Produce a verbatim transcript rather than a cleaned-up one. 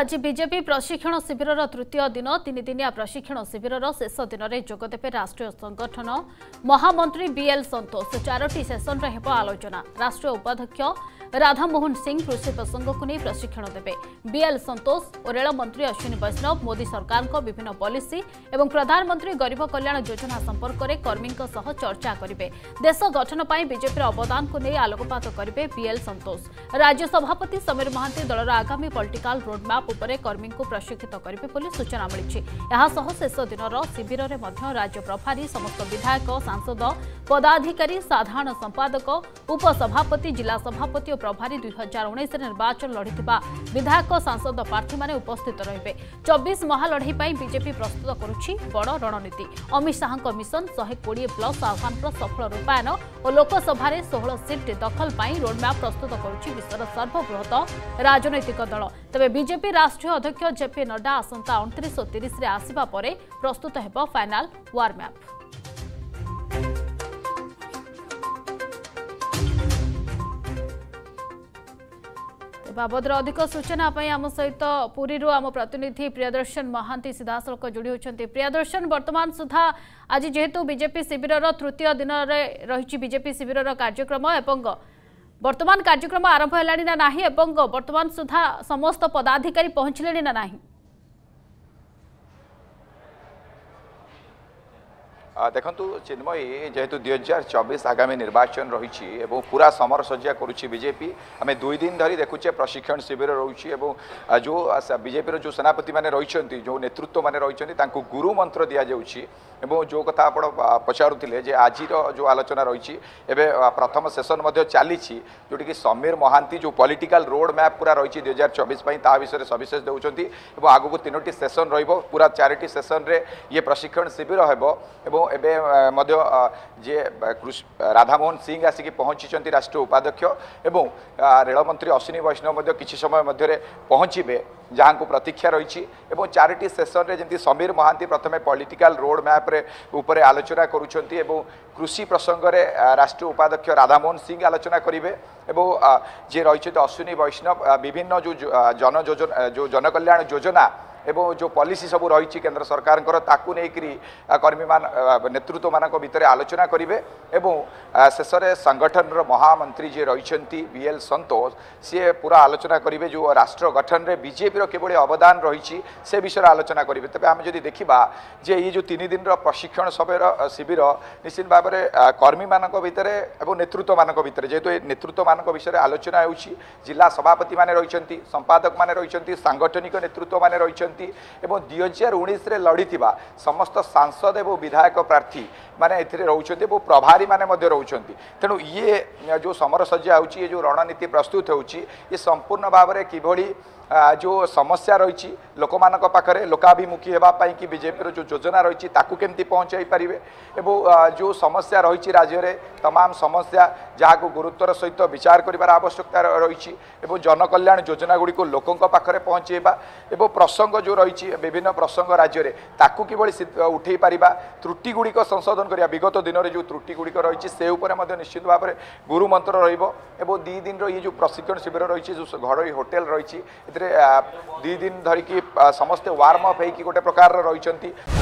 आज बीजेपी प्रशिक्षण शिविर तृतीय दिन तीन दिनिया प्रशिक्षण शिविर शेष दिन में जोगदेवे राष्ट्रीय संगठन महामंत्री बीएल संतोष चारोटी सेसन हेब आलोचना राष्ट्रीय उपाध्यक्ष राधा मोहन सिंह कृषि प्रसंग को नहीं प्रशिक्षण देवे। बीएल संतोष और रेल मंत्री अश्विनी वैष्णव मोदी सरकार को विभिन्न पॉलिसी और प्रधानमंत्री गरीब कल्याण योजना संपर्क में कर्मी चर्चा करेंगे। देश गठन पर बीजेपी अवदान को नहीं आलोकपात करेंगे बीएल संतोष। राज्य सभापति समीर महांती दलर आगामी पॉलिटिकल रोडमैप उपरे कर्मी को प्रशिक्षित करेंगे सूचना मिली। शेष दिन शिविर में राज्य प्रभारी समस्त विधायक सांसद पदाधिकारी साधारण संपादक उपसभापति जिला सभापति और प्रभारी दुई हजार उन्नीस निर्वाचन लड़ी विधायक सांसद प्रार्थी माने उपस्थित रहिबे। चौबीस महालढ़ई बीजेपी प्रस्तुत करुछि बड़ रणनीति। अमित शाह को मिशन शहे कोड़े प्लस आह्वान सफल रूपायन और लोकसभा सोलह सीट दखल पर रोडमैप प्रस्तुत करुछि विश्व सर्वबृहत राजनैतिक दल। तबे बीजेपी राष्ट्रीय अध्यक्ष जेपी नड्डा आसंता उनतीस और तीस में आसवा परे प्रस्तुत हेब फाइनाल वार मैप। बाबद अधिक सूचना आम सहित पुरी आम प्रतिनिधि प्रियदर्शन महांती सीधासख जोड़ी होती। प्रियदर्शन, वर्तमान सुधा आज जेहेतु बीजेपी शिविर तृतीय दिन रही बीजेपी शिविर कार्यक्रम एवं वर्तमान कार्यक्रम आरंभ है ना नहीं एवं वर्तमान सुधा समस्त पदाधिकारी पहुंचले ना नहीं? देखु चिन्मयी, जेहेतु दुई हजार चौबीस आगामी निर्वाचन रही पूरा समरसज्जा करुच्ची बीजेपी। आम दुई दिन धरी देखुचे प्रशिक्षण शिविर रोचे और जो बीजेपी जो सेनापति मैंने रही जो नेतृत्व मैंने रही गुरु मंत्र दि जाऊँगी। जो कथा आप पचारूले जे आज जो आलोचना रही प्रथम सेसन चली जोटी कि समीर महांती जो पॉलिटिकल रोड मैप पूरा रही दुई हजार चौबीस विषय सविशेष देते आगू तीनो सेसन रूरा चारोटी सेसन ये प्रशिक्षण शिविर हो। एबे मध्य जे राधामोहन सिंह आसिक पहुंची राष्ट्रीय उपाध्यक्ष एवं रेलमंत्री अश्विनी वैष्णव किसी समय मध्य पहुंचे जहाँ को प्रतीक्षा रही। चारोटी सेसन में जमी समीर महांती प्रथम पॉलिटिकल रोड मैप आलोचना करुँचे, कृषि प्रसंग में राष्ट्रीय उपाध्यक्ष राधामोहन सिंह आलोचना करेंगे और जे रही अश्विनी वैष्णव विभिन्न जो जन योजना जो जनकल्याण योजना एवं जो पॉलिसी सब रही केंद्र सरकार कर्मी मान नेतृत्व मानक भितर आलोचना करेंगे। और शेष संगठन महामंत्री जी रही बीएल संतोष सी पूरा आलोचना करेंगे जो राष्ट्र गठन में बीजेपी केवल अवदान रही से विषय आलोचना करेंगे। तेज आम जब देखा जे ये जो तीन दिन प्रशिक्षण शिविर शिविर निश्चित भाव में कर्मी मानक भितर और नेतृत्व मानक भितर जेहेतु नेतृत्व मानक विषय आलोचना हो जिला सभापति मैंने रही संपादक मैंने रही सांगठनिक नेतृत्व मैंने रही दुई हजार उन्नीस लड़ी समस्त सांसद और विधायक प्रार्थी मैंने ये रोचे और प्रभारी मैंने रोचती। तेणु ये जो समरसज्जा हो जो रणनीति प्रस्तुत हो संपूर्ण भाव में किभली जो समस्या रही लोक मानक पाखरे लोकाभिमुखी होगापाई कि बीजेपी जो योजना रही केमती पहुँचाई पारे और जो समस्या रही राज्य में तमाम समस्या जहाँ को गुरुत्वर सहित विचार करार आवश्यकता रही जनकल्याण योजना गुड़ी को लोकों पाखे पहुँचेवा और प्रसंग जो रही विभिन्न प्रसंग राज्य में ताकू किभली उठे पारिबा त्रुटि गुड़ी संशोधन करिया विगत दिन में जो त्रुटि गुड़ी रही से उपरे निश्चित भाव में गुरुमंत्र रो दी दिन ये जो प्रशिक्षण शिविर रही जो घरोई होटेल रही दी दिन धरिकी समस्ते वार्म अप होकर गोटे प्रकार रही।